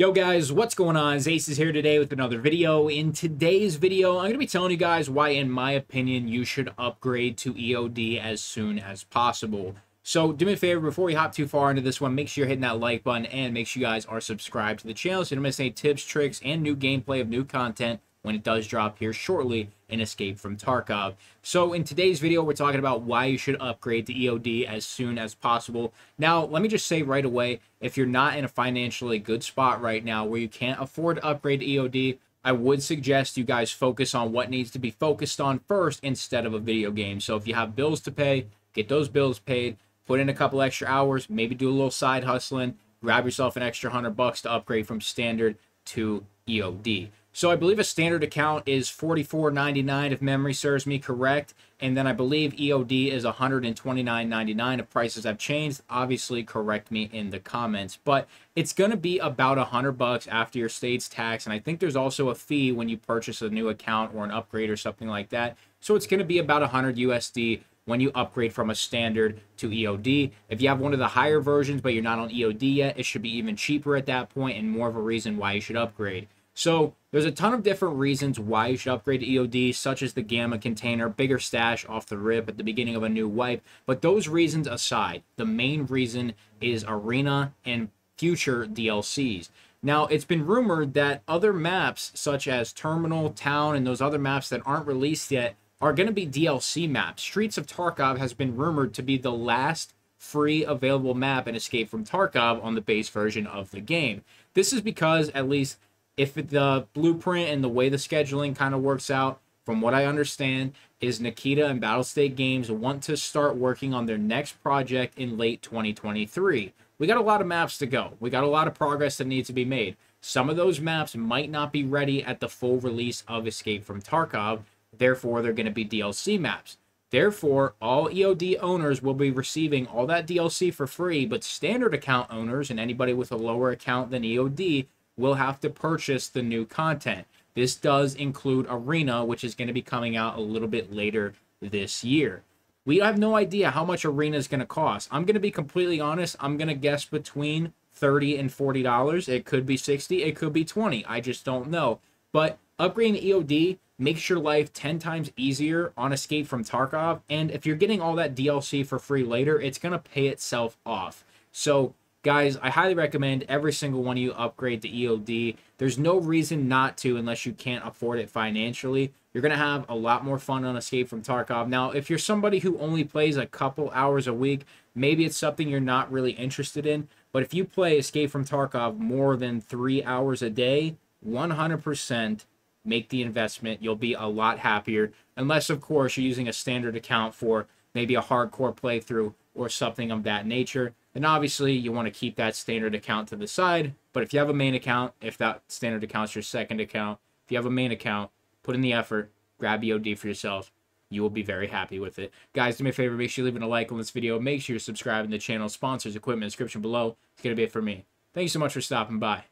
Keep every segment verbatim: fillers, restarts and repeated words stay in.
Yo guys, what's going on? Acez here today with another video. In today's video, I'm going to be telling you guys why, in my opinion, you should upgrade to E O D as soon as possible. So do me a favor, before we hop too far into this one, make sure you're hitting that like button and make sure you guys are subscribed to the channel so you don't miss any tips, tricks, and new gameplay of new content when it does drop here shortly in Escape from Tarkov. So in today's video, we're talking about why you should upgrade to E O D as soon as possible. Now, let me just say right away, if you're not in a financially good spot right now where you can't afford to upgrade to E O D, I would suggest you guys focus on what needs to be focused on first instead of a video game. So if you have bills to pay, get those bills paid, put in a couple extra hours, maybe do a little side hustling, grab yourself an extra hundred bucks to upgrade from standard to E O D. So I believe a standard account is forty-four ninety-nine if memory serves me correct, and then I believe E O D is one hundred twenty-nine ninety-nine if prices have changed. Obviously, correct me in the comments, but it's going to be about a hundred bucks after your state's tax, and I think there's also a fee when you purchase a new account or an upgrade or something like that. So it's going to be about a hundred U S D when you upgrade from a standard to E O D. If you have one of the higher versions but you're not on E O D yet, it should be even cheaper at that point and more of a reason why you should upgrade. So there's a ton of different reasons why you should upgrade to E O D, such as the gamma container, bigger stash off the rip at the beginning of a new wipe. But those reasons aside, the main reason is Arena and future D L Cs. Now, it's been rumored that other maps such as Terminal, Town, and those other maps that aren't released yet are going to be D L C maps. Streets of Tarkov has been rumored to be the last free available map in Escape from Tarkov on the base version of the game. This is because, at least if the blueprint and the way the scheduling kind of works out, from what I understand, is Nikita and Battlestate Games want to start working on their next project in late twenty twenty-three. We got a lot of maps to go. We got a lot of progress that needs to be made. Some of those maps might not be ready at the full release of Escape from Tarkov. Therefore, they're going to be D L C maps. Therefore, all E O D owners will be receiving all that D L C for free, but standard account owners and anybody with a lower account than E O D will have to purchase the new content. This does include Arena, which is going to be coming out a little bit later this year. We have no idea how much Arena is going to cost. I'm going to be completely honest. I'm going to guess between thirty and forty dollars. It could be sixty. It could be twenty. I just don't know. But upgrading E O D makes your life ten times easier on Escape from Tarkov. And if you're getting all that D L C for free later, it's going to pay itself off. So guys, I highly recommend every single one of you upgrade to E O D. There's no reason not to unless you can't afford it financially. You're going to have a lot more fun on Escape from Tarkov. Now, if you're somebody who only plays a couple hours a week, maybe it's something you're not really interested in. But if you play Escape from Tarkov more than three hours a day, one hundred percent make the investment. You'll be a lot happier. Unless, of course, you're using a standard account for maybe a hardcore playthrough or something of that nature. And obviously, you want to keep that standard account to the side. But if you have a main account, if that standard account's your second account, if you have a main account, put in the effort, grab E O D for yourself. You will be very happy with it. Guys, do me a favor, make sure you're leaving a like on this video. Make sure you're subscribing to the channel. Sponsors, equipment, description below. It's going to be it for me. Thank you so much for stopping by.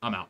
I'm out.